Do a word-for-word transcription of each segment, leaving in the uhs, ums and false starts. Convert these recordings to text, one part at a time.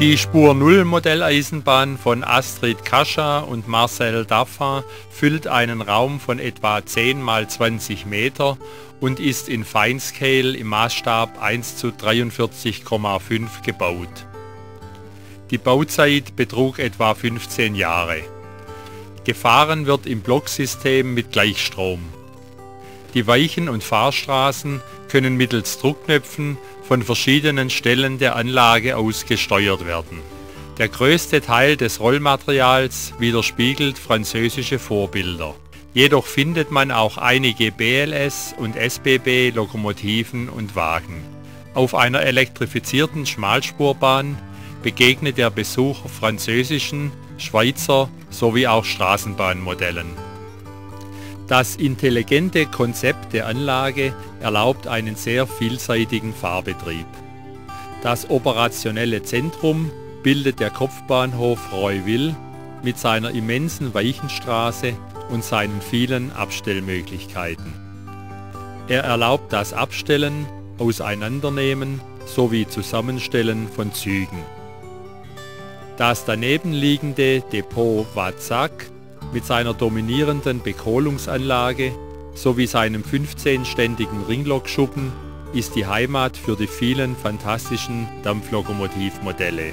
Die Spur null Modelleisenbahn von Astrid Kascha und Marcel Darphin füllt einen Raum von etwa zehn mal zwanzig Meter und ist in Feinscale im Maßstab eins zu dreiundvierzig Komma fünf gebaut. Die Bauzeit betrug etwa fünfzehn Jahre. Gefahren wird im Blocksystem mit Gleichstrom. Die Weichen und Fahrstraßen können mittels Druckknöpfen von verschiedenen Stellen der Anlage aus gesteuert werden. Der größte Teil des Rollmaterials widerspiegelt französische Vorbilder. Jedoch findet man auch einige B L S- und S B B-Lokomotiven und Wagen. Auf einer elektrifizierten Schmalspurbahn begegnet der Besucher französischen, Schweizer sowie auch Straßenbahnmodellen. Das intelligente Konzept der Anlage erlaubt einen sehr vielseitigen Fahrbetrieb. Das operationelle Zentrum bildet der Kopfbahnhof Royville mit seiner immensen Weichenstraße und seinen vielen Abstellmöglichkeiten. Er erlaubt das Abstellen, Auseinandernehmen sowie Zusammenstellen von Zügen. Das danebenliegende Depot Watzak mit seiner dominierenden Bekohlungsanlage sowie seinem fünfzehnständigen Ringlokschuppen ist die Heimat für die vielen fantastischen Dampflokomotivmodelle.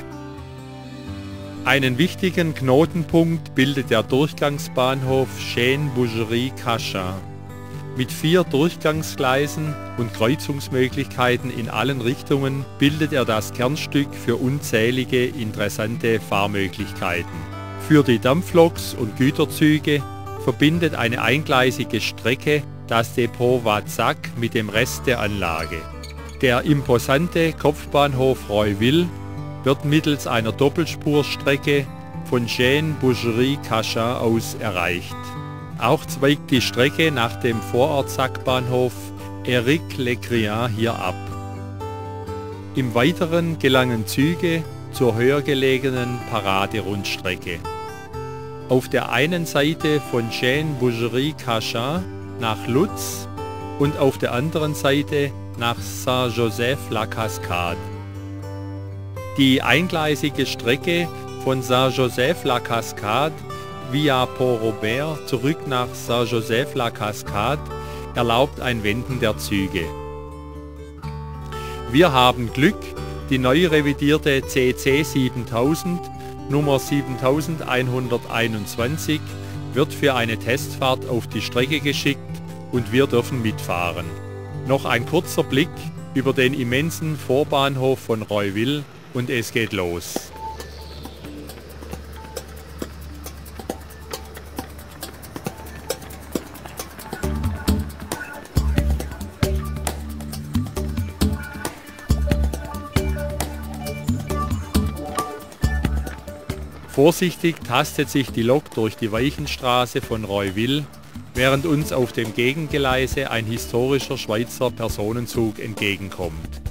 Einen wichtigen Knotenpunkt bildet der Durchgangsbahnhof Chêne-Bougerie-Kascha mit vier Durchgangsgleisen und Kreuzungsmöglichkeiten in allen Richtungen bildet er das Kernstück für unzählige interessante Fahrmöglichkeiten. Für die Dampfloks und Güterzüge verbindet eine eingleisige Strecke das Depot Watzak mit dem Rest der Anlage. Der imposante Kopfbahnhof Royville wird mittels einer Doppelspurstrecke von Chêne-Bougerie-Kascha aus erreicht. Auch zweigt die Strecke nach dem Vorortsackbahnhof Éric-le-Criant hier ab. Im Weiteren gelangen Züge zur höher gelegenen Paraderundstrecke. Auf der einen Seite von Chêne-Bougerie-Kascha nach Lutz und auf der anderen Seite nach Saint-Joseph-la-Cascade. Die eingleisige Strecke von Saint-Joseph-la-Cascade via Pont-Robert zurück nach Saint-Joseph-la-Cascade erlaubt ein Wenden der Züge. Wir haben Glück, die neu revidierte C C siebentausend Nummer siebentausendeinhunderteinundzwanzig wird für eine Testfahrt auf die Strecke geschickt und wir dürfen mitfahren. Noch ein kurzer Blick über den immensen Vorbahnhof von Royville und es geht los. Vorsichtig tastet sich die Lok durch die Weichenstraße von Royville, während uns auf dem Gegengeleise ein historischer Schweizer Personenzug entgegenkommt.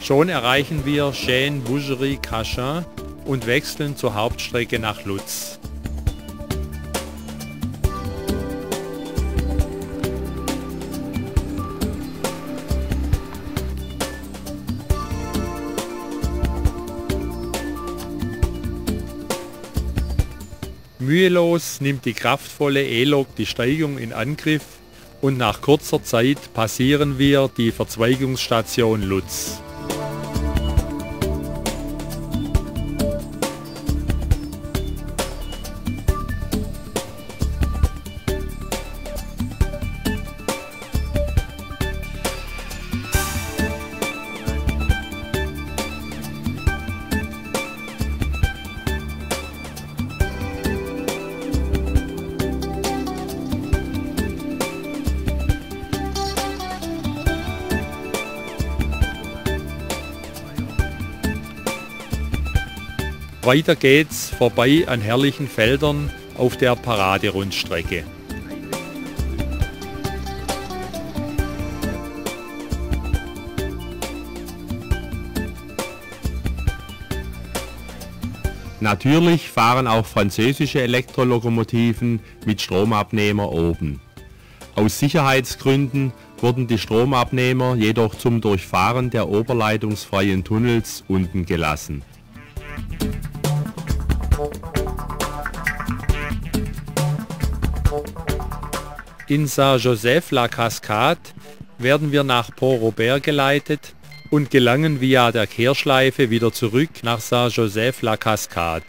Schon erreichen wir Chêne-Bougerie-Kascha und wechseln zur Hauptstrecke nach Lutz. Mühelos nimmt die kraftvolle E-Lok die Steigung in Angriff und nach kurzer Zeit passieren wir die Verzweigungsstation Lutz. Weiter geht's vorbei an herrlichen Feldern auf der Paraderundstrecke. Natürlich fahren auch französische Elektrolokomotiven mit Stromabnehmer oben. Aus Sicherheitsgründen wurden die Stromabnehmer jedoch zum Durchfahren der oberleitungsfreien Tunnels unten gelassen. In Saint-Joseph-la-Cascade werden wir nach Port-Robert geleitet und gelangen via der Kehrschleife wieder zurück nach Saint-Joseph-la-Cascade.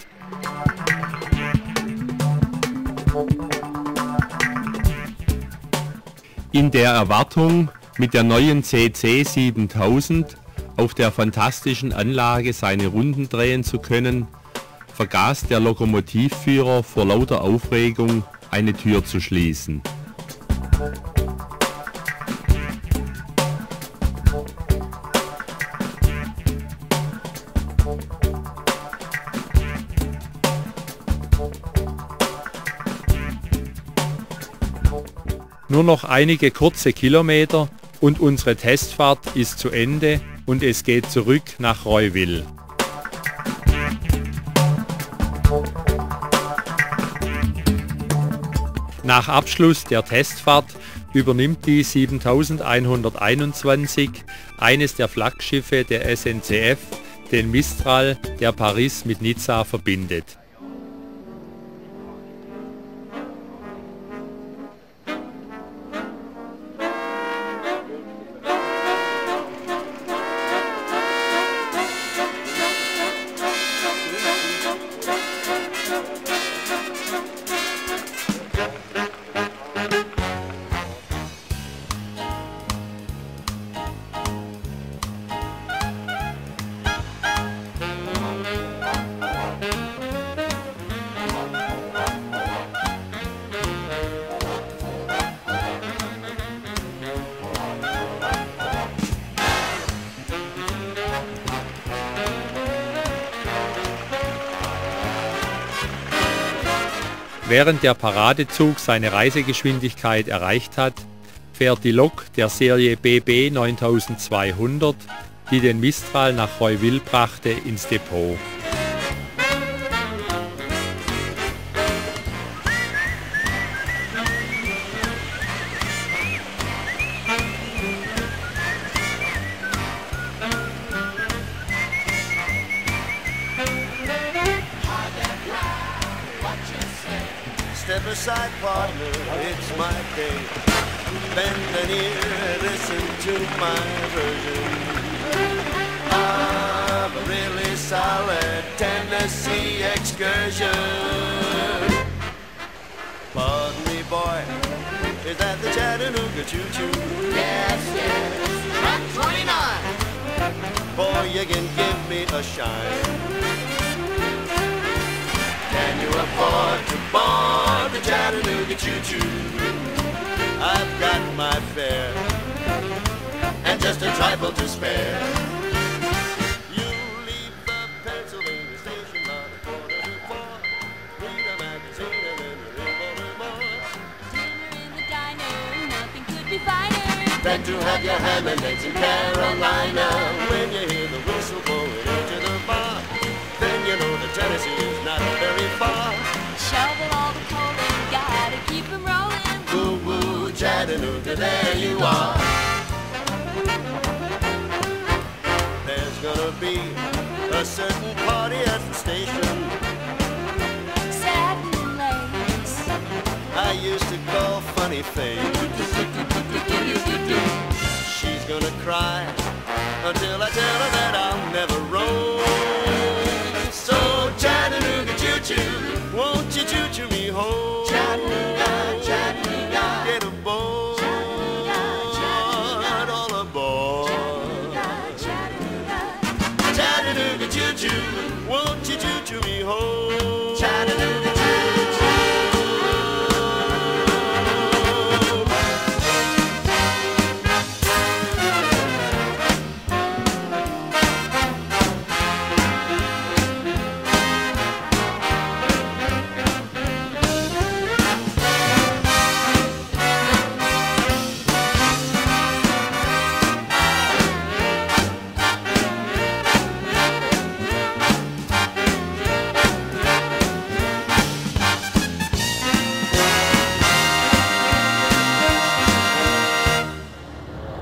In der Erwartung, mit der neuen C C siebentausend auf der fantastischen Anlage seine Runden drehen zu können, vergaß der Lokomotivführer vor lauter Aufregung, eine Tür zu schließen. Nur noch einige kurze Kilometer und unsere Testfahrt ist zu Ende und es geht zurück nach Roiville. Nach Abschluss der Testfahrt übernimmt die siebentausendeinhunderteinundzwanzig eines der Flaggschiffe der S N C F, den Mistral, der Paris mit Nizza verbindet. Während der Paradezug seine Reisegeschwindigkeit erreicht hat, fährt die Lok der Serie B B neunzig zweihundert, die den Mistral nach Roiville brachte, ins Depot.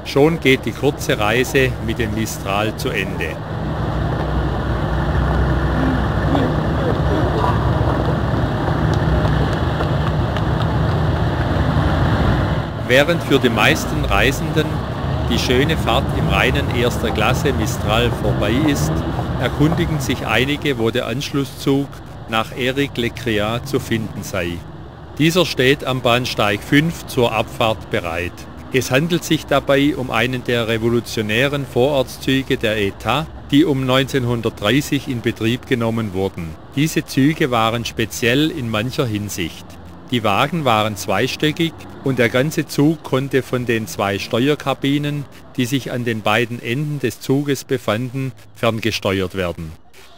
Schon geht die kurze Reise mit dem Mistral zu Ende. Während für die meisten Reisenden die schöne Fahrt im reinen erster Klasse Mistral vorbei ist, erkundigen sich einige, wo der Anschlusszug nach Eric-le-Créat zu finden sei. Dieser steht am Bahnsteig fünf zur Abfahrt bereit. Es handelt sich dabei um einen der revolutionären Vorortszüge der État, die um neunzehnhundertdreißig in Betrieb genommen wurden. Diese Züge waren speziell in mancher Hinsicht. Die Wagen waren zweistöckig und der ganze Zug konnte von den zwei Steuerkabinen, die sich an den beiden Enden des Zuges befanden, ferngesteuert werden.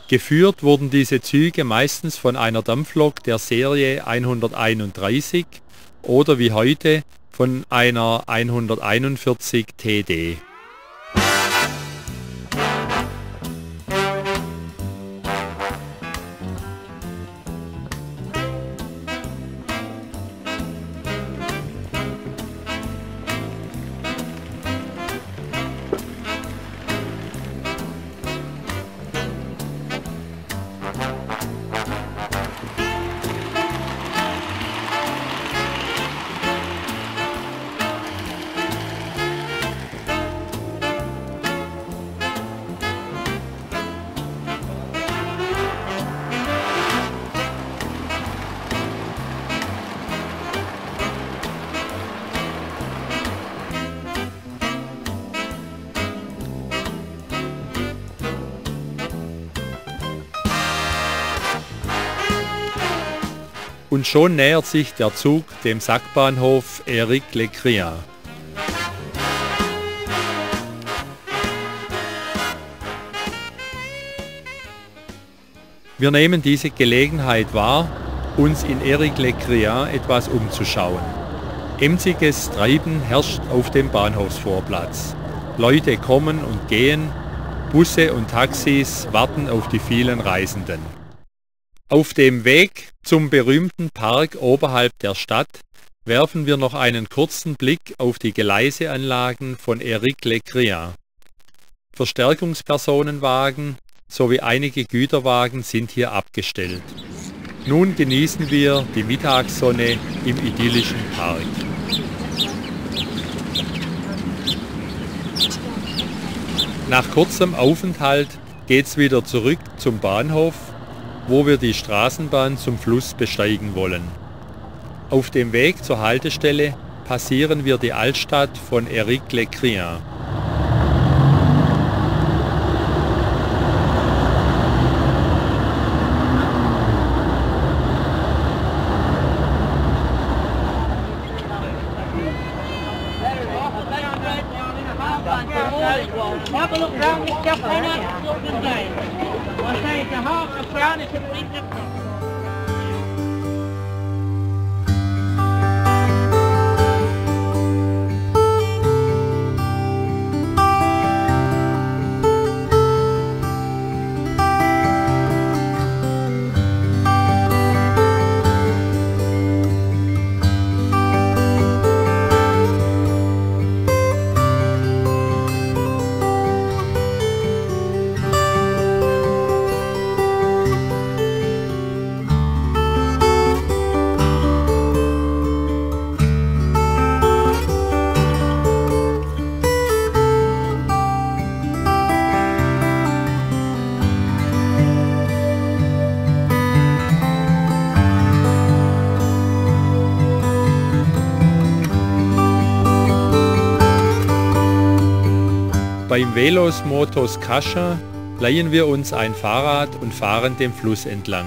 Geführt wurden diese Züge meistens von einer Dampflok der Serie hunderteinunddreißig oder wie heute von einer hunderteinundvierzig T D. Und schon nähert sich der Zug dem Sackbahnhof Eric-le-Créat. Wir nehmen diese Gelegenheit wahr, uns in Eric-le-Créat etwas umzuschauen. Emsiges Treiben herrscht auf dem Bahnhofsvorplatz. Leute kommen und gehen, Busse und Taxis warten auf die vielen Reisenden. Auf dem Weg zum berühmten Park oberhalb der Stadt werfen wir noch einen kurzen Blick auf die Geleiseanlagen von Eric-le-Créat. Verstärkungspersonenwagen sowie einige Güterwagen sind hier abgestellt. Nun genießen wir die Mittagssonne im idyllischen Park. Nach kurzem Aufenthalt geht's wieder zurück zum Bahnhof, wo wir die Straßenbahn zum Fluss besteigen wollen. Auf dem Weg zur Haltestelle passieren wir die Altstadt von Eric-le-Créat. Beim Velos Motos Kascha leihen wir uns ein Fahrrad und fahren dem Fluss entlang.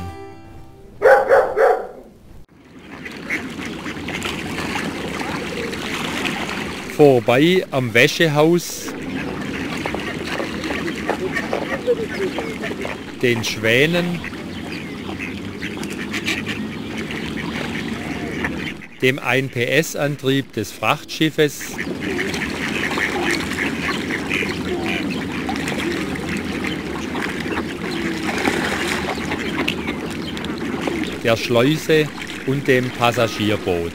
Vorbei am Wäschehaus, den Schwänen, dem ein P S Antrieb des Frachtschiffes der Schleuse und dem Passagierboot.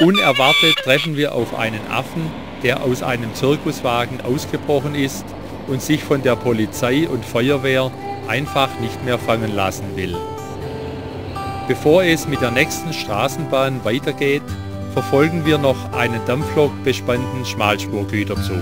Unerwartet treffen wir auf einen Affen, der aus einem Zirkuswagen ausgebrochen ist und sich von der Polizei und Feuerwehr einfach nicht mehr fangen lassen will. Bevor es mit der nächsten Straßenbahn weitergeht, verfolgen wir noch einen Dampflok bespannten Schmalspurgüterzug.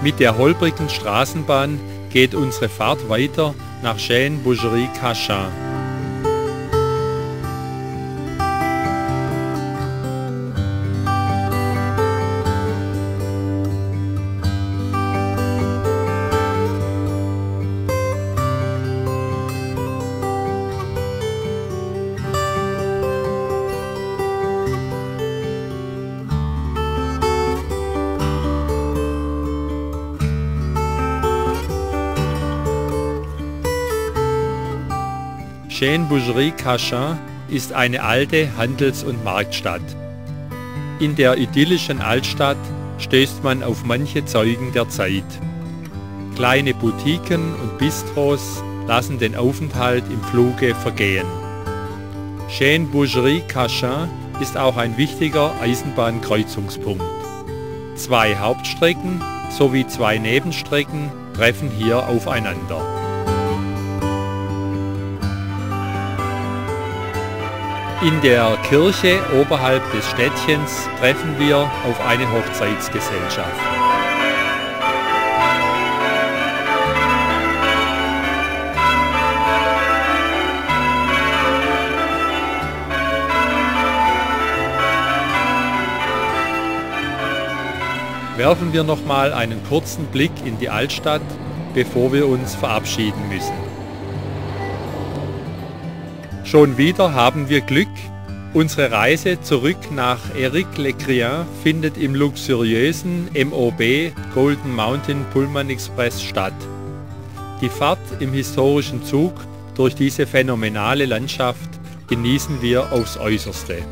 Mit der holprigen Straßenbahn geht unsere Fahrt weiter nach Chez Marcel. Chez Kascha ist eine alte Handels- und Marktstadt. In der idyllischen Altstadt stößt man auf manche Zeugen der Zeit. Kleine Boutiquen und Bistros lassen den Aufenthalt im Fluge vergehen. Chez Kascha ist auch ein wichtiger Eisenbahnkreuzungspunkt. Zwei Hauptstrecken sowie zwei Nebenstrecken treffen hier aufeinander. In der Kirche oberhalb des Städtchens treffen wir auf eine Hochzeitsgesellschaft. Werfen wir nochmal einen kurzen Blick in die Altstadt, bevor wir uns verabschieden müssen. Schon wieder haben wir Glück. Unsere Reise zurück nach Éric-le-Criin findet im luxuriösen M O B Golden Mountain Pullman Express statt. Die Fahrt im historischen Zug durch diese phänomenale Landschaft genießen wir aufs Äußerste.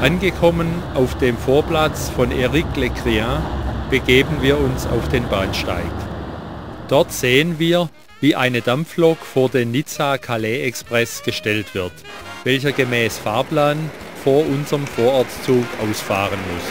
Angekommen auf dem Vorplatz von Éric-le-Crian begeben wir uns auf den Bahnsteig. Dort sehen wir, wie eine Dampflok vor den Nizza Calais Express gestellt wird, welcher gemäß Fahrplan vor unserem Vorortszug ausfahren muss.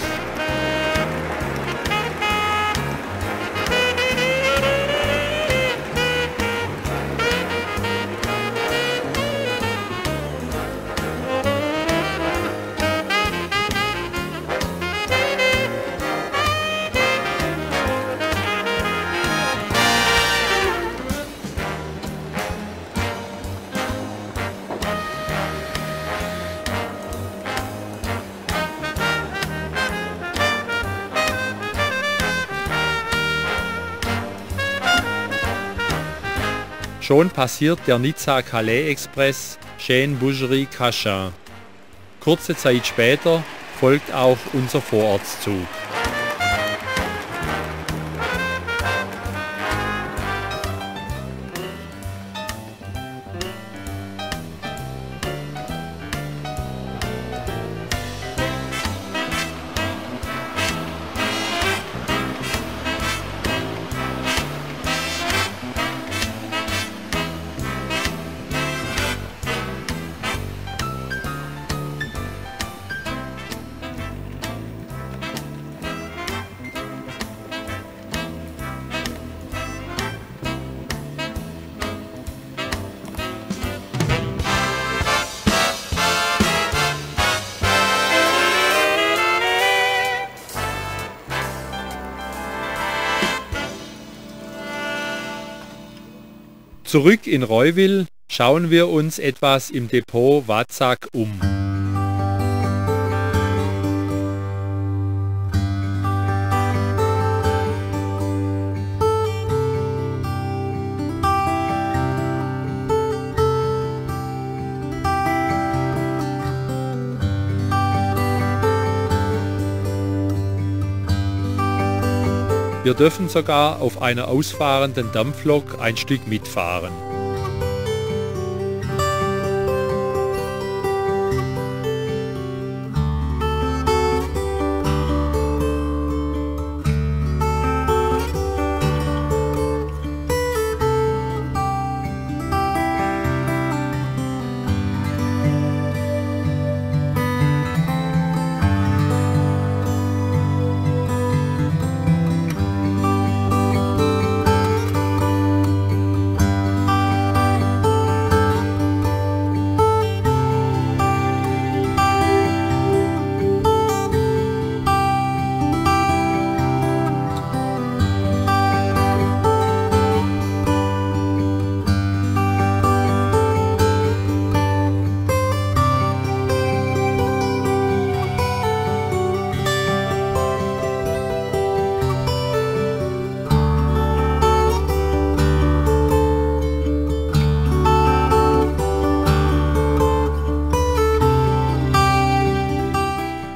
Schon passiert der Nizza Calais Express Chez Marcel. Kurze Zeit später folgt auch unser Vorortszug. Zurück in Roiwil schauen wir uns etwas im Depot Watzak um. Wir dürfen sogar auf einer ausfahrenden Dampflok ein Stück mitfahren.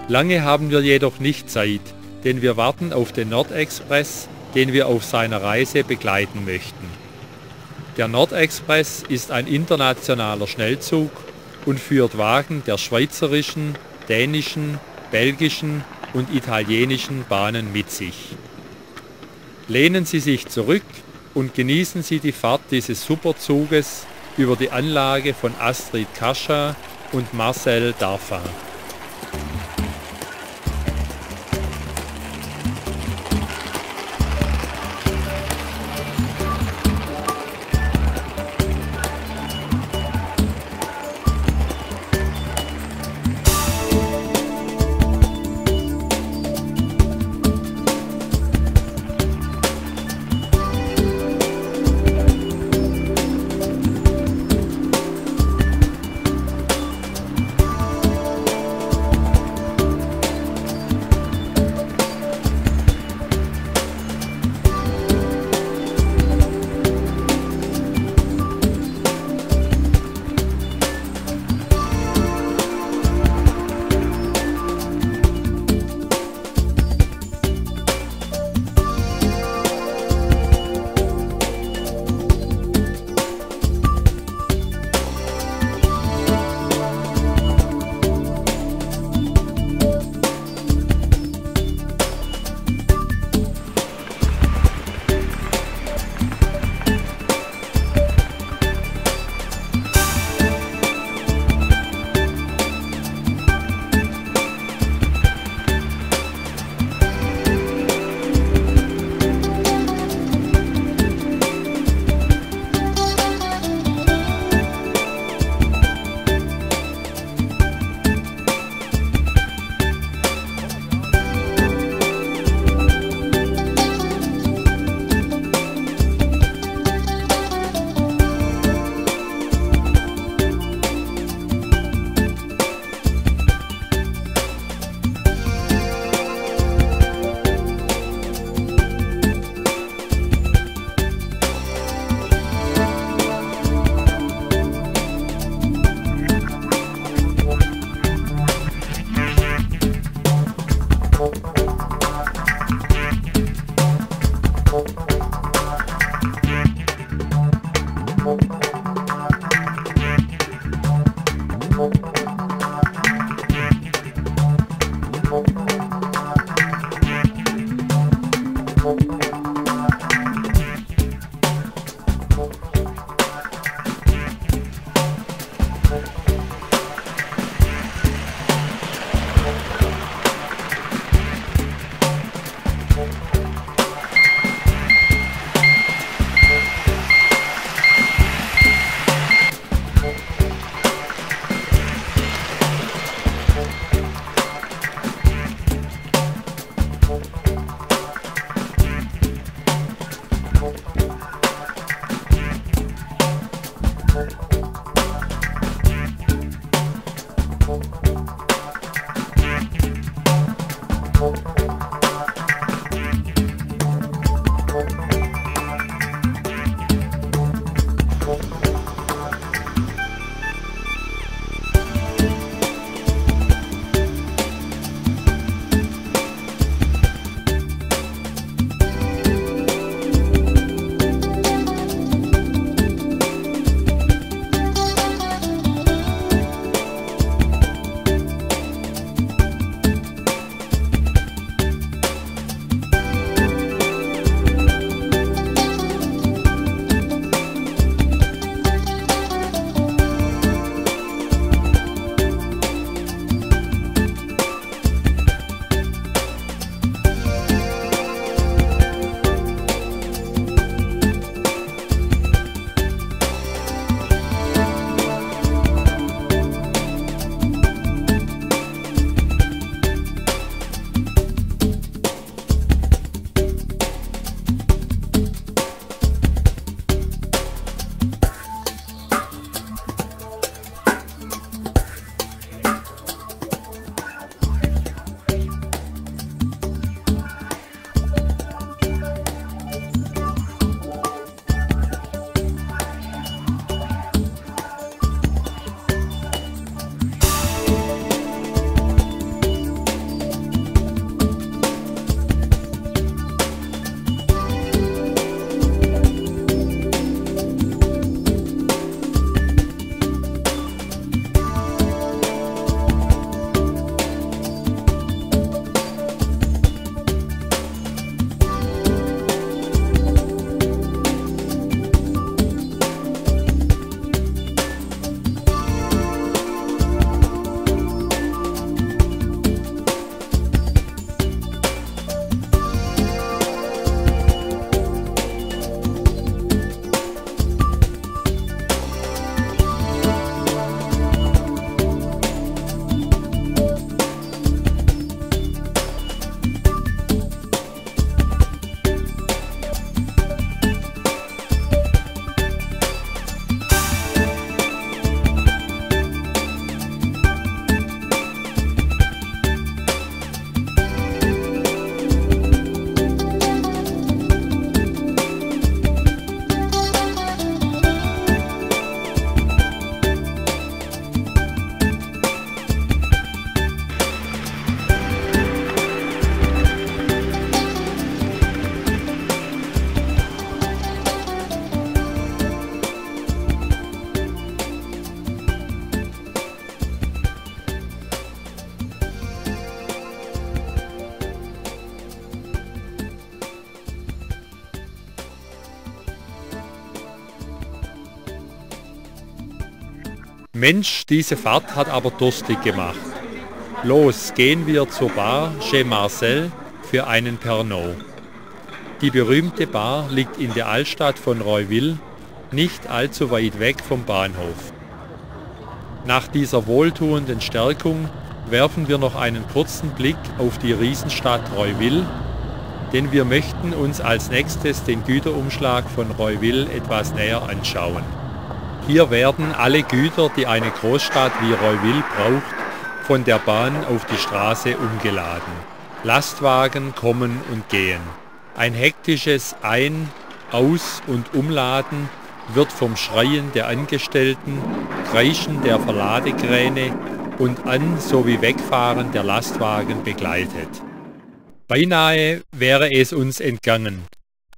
Lange haben wir jedoch nicht Zeit, denn wir warten auf den Nordexpress, den wir auf seiner Reise begleiten möchten. Der Nordexpress ist ein internationaler Schnellzug und führt Wagen der schweizerischen, dänischen, belgischen und italienischen Bahnen mit sich. Lehnen Sie sich zurück und genießen Sie die Fahrt dieses Superzuges über die Anlage von Astrid Kascha und Marcel Darphin. Mensch, diese Fahrt hat aber durstig gemacht. Los, gehen wir zur Bar Chez Marcel für einen Pernod. Die berühmte Bar liegt in der Altstadt von Roiville, nicht allzu weit weg vom Bahnhof. Nach dieser wohltuenden Stärkung werfen wir noch einen kurzen Blick auf die Riesenstadt Roiville, denn wir möchten uns als nächstes den Güterumschlag von Roiville etwas näher anschauen. Hier werden alle Güter, die eine Großstadt wie Roiville braucht, von der Bahn auf die Straße umgeladen. Lastwagen kommen und gehen. Ein hektisches Ein-, Aus- und Umladen wird vom Schreien der Angestellten, Kreischen der Verladekräne und An- sowie Wegfahren der Lastwagen begleitet. Beinahe wäre es uns entgangen.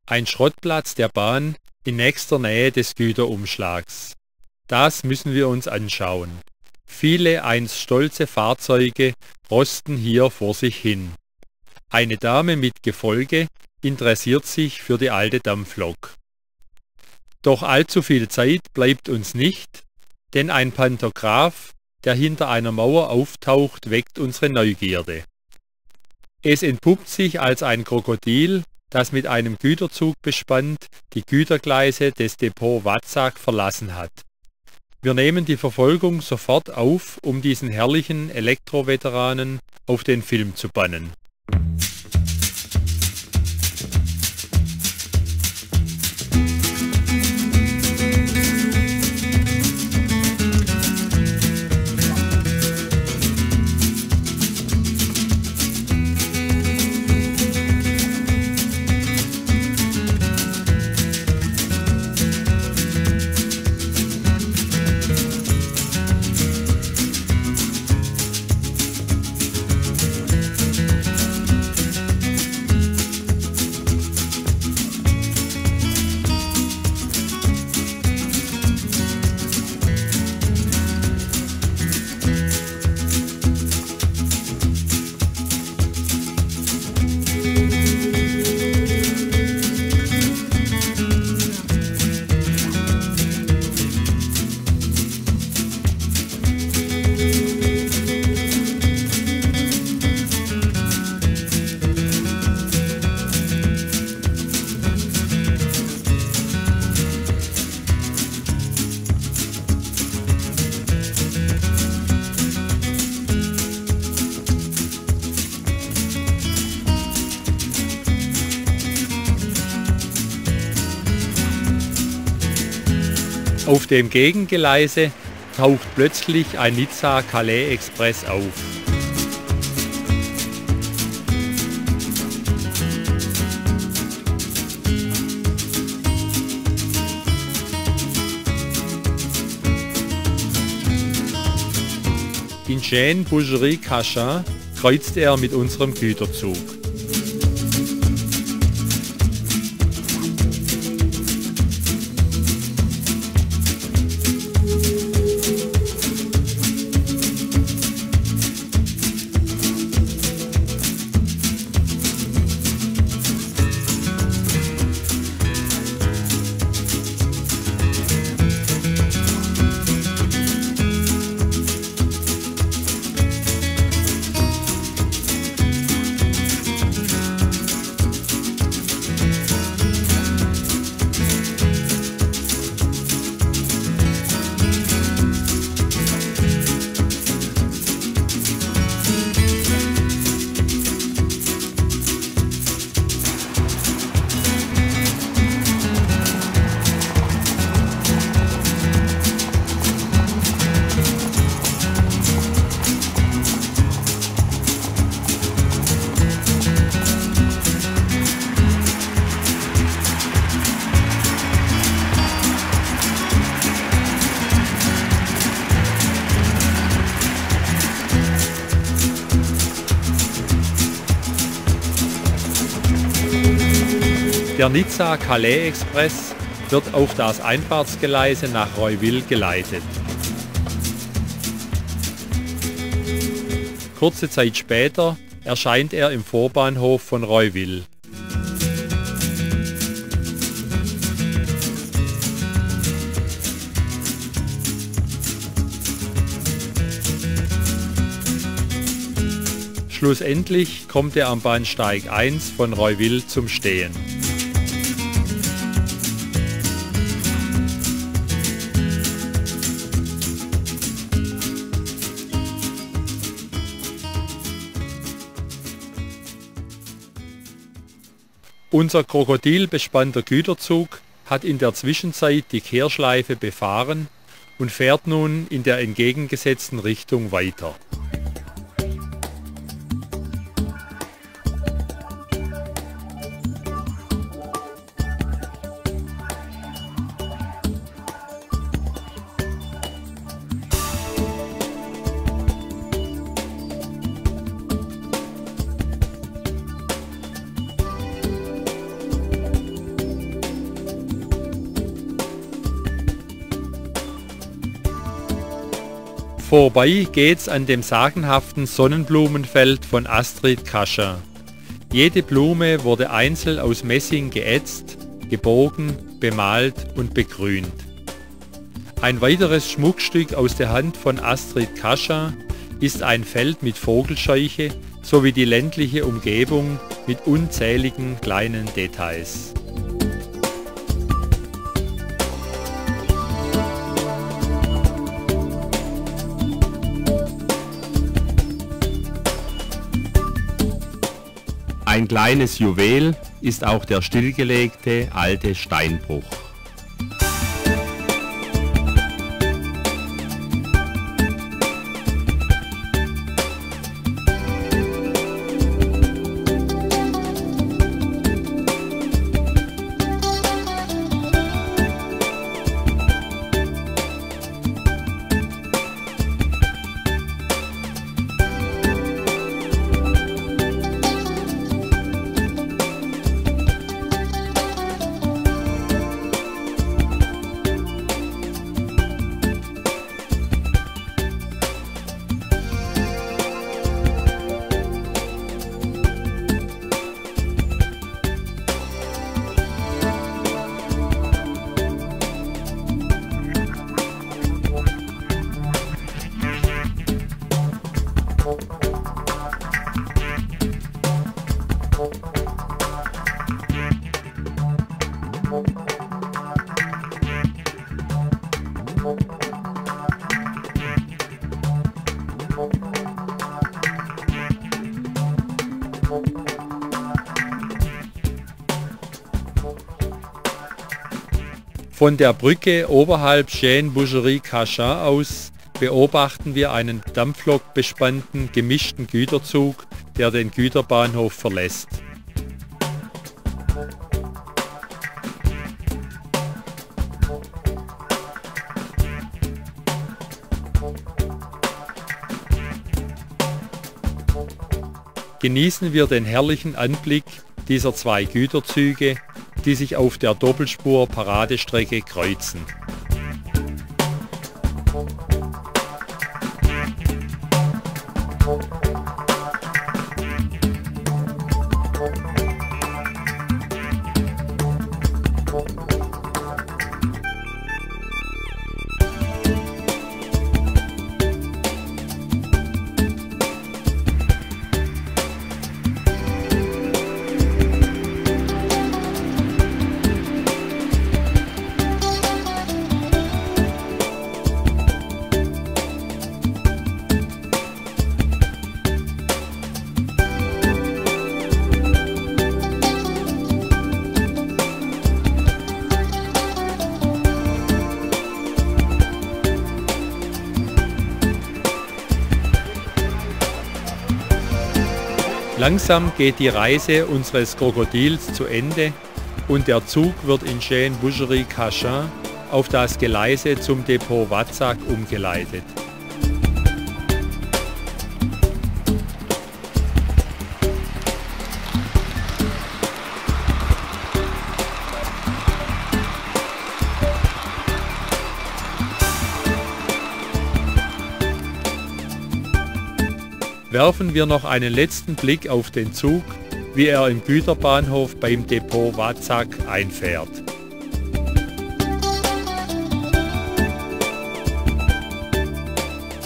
Ein Schrottplatz der Bahn in nächster Nähe des Güterumschlags. Das müssen wir uns anschauen. Viele einst stolze Fahrzeuge rosten hier vor sich hin. Eine Dame mit Gefolge interessiert sich für die alte Dampflok. Doch allzu viel Zeit bleibt uns nicht, denn ein Pantograph, der hinter einer Mauer auftaucht, weckt unsere Neugierde. Es entpuppt sich als ein Krokodil, das mit einem Güterzug bespannt die Gütergleise des Depot Watzach verlassen hat. Wir nehmen die Verfolgung sofort auf, um diesen herrlichen Elektroveteranen auf den Film zu bannen. Auf dem Gegengeleise taucht plötzlich ein Nizza Calais Express auf. In Chez Marcel kreuzt er mit unserem Güterzug. Der Nizza Calais Express wird auf das Einfahrtsgeleise nach Roiville geleitet. Kurze Zeit später erscheint er im Vorbahnhof von Roiville. Schlussendlich kommt er am Bahnsteig eins von Roiville zum Stehen. Unser krokodilbespannter Güterzug hat in der Zwischenzeit die Kehrschleife befahren und fährt nun in der entgegengesetzten Richtung weiter. Vorbei geht's an dem sagenhaften Sonnenblumenfeld von Astrid Kascha. Jede Blume wurde einzeln aus Messing geätzt, gebogen, bemalt und begrünt. Ein weiteres Schmuckstück aus der Hand von Astrid Kascha ist ein Feld mit Vogelscheuche sowie die ländliche Umgebung mit unzähligen kleinen Details. Ein kleines Juwel ist auch der stillgelegte alte Steinbruch. Von der Brücke oberhalb Chez-Marcel aus beobachten wir einen Dampflok bespannten gemischten Güterzug, der den Güterbahnhof verlässt. Genießen wir den herrlichen Anblick dieser zwei Güterzüge, die sich auf der Doppelspur-Paradestrecke kreuzen. Langsam geht die Reise unseres Krokodils zu Ende und der Zug wird in Chez-Marcel auf das Geleise zum Depot Watzach umgeleitet. Werfen wir noch einen letzten Blick auf den Zug, wie er im Güterbahnhof beim Depot Watzach einfährt.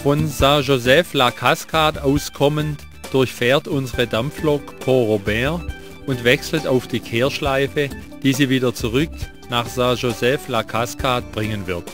Von Saint-Joseph-la-Cascade aus kommend durchfährt unsere Dampflok Pont-Robert und wechselt auf die Kehrschleife, die sie wieder zurück nach Saint-Joseph-la-Cascade bringen wird.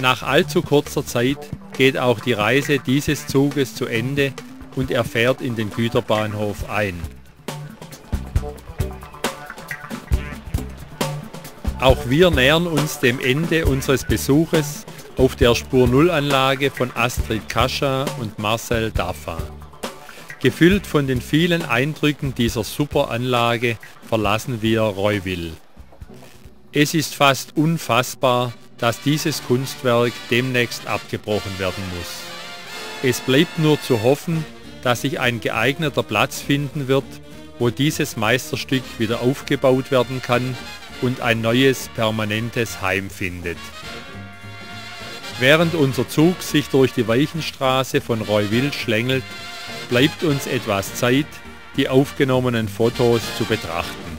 Nach allzu kurzer Zeit geht auch die Reise dieses Zuges zu Ende und er fährt in den Güterbahnhof ein. Auch wir nähern uns dem Ende unseres Besuches auf der Spur null Anlage von Astrid Kascha und Marcel Darphin. Gefüllt von den vielen Eindrücken dieser Superanlage verlassen wir Roiville. Es ist fast unfassbar, dass dieses Kunstwerk demnächst abgebrochen werden muss. Es bleibt nur zu hoffen, dass sich ein geeigneter Platz finden wird, wo dieses Meisterstück wieder aufgebaut werden kann und ein neues permanentes Heim findet. Während unser Zug sich durch die Weichenstraße von Roiville schlängelt, bleibt uns etwas Zeit, die aufgenommenen Fotos zu betrachten.